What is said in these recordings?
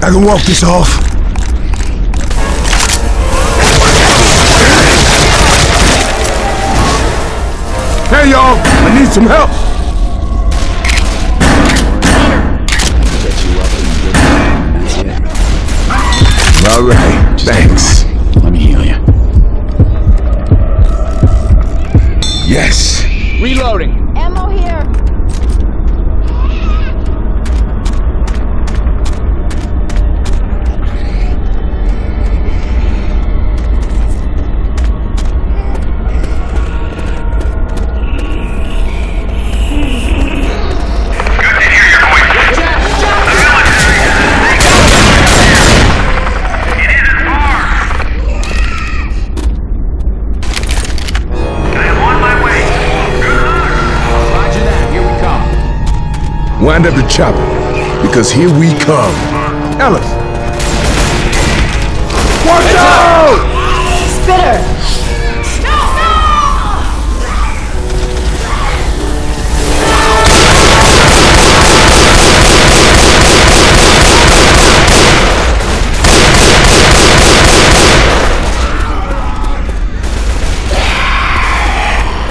I can walk this off. Hey y'all, I need some help! Alright, thanks. Let me heal you. Yes! Reloading! Ammo here! Wind up the chopper, because here we come. Ellis! Watch out! Spitter! No!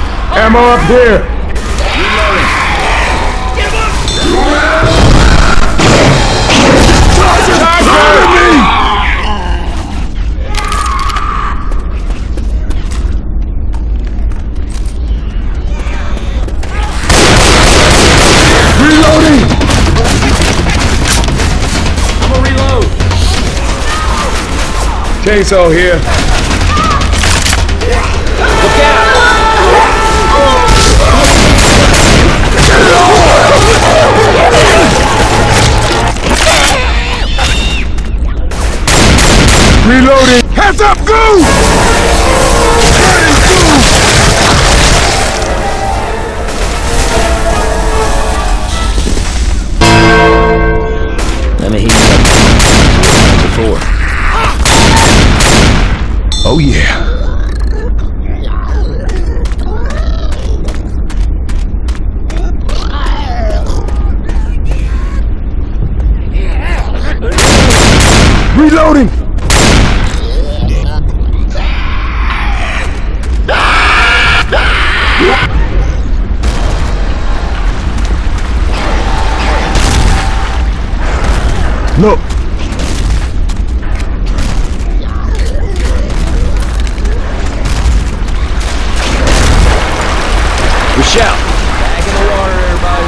No! Ammo up there! Chainsaw here. Look out! Reloading! Heads up, go! Let me hear you. Before. Oh yeah. Reloading! Look. Shout. Back in the water, everybody.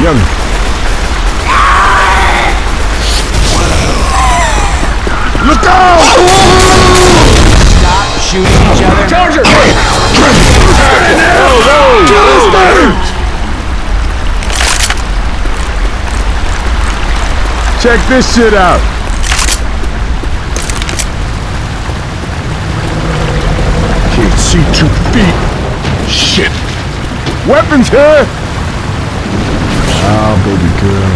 Young. Look out! Stop shooting each other. Charger! No. Check this shit out. Can't see 2 feet. Shit. Weapons here. Oh, baby girl.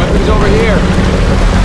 Goodbye. Weapons over here.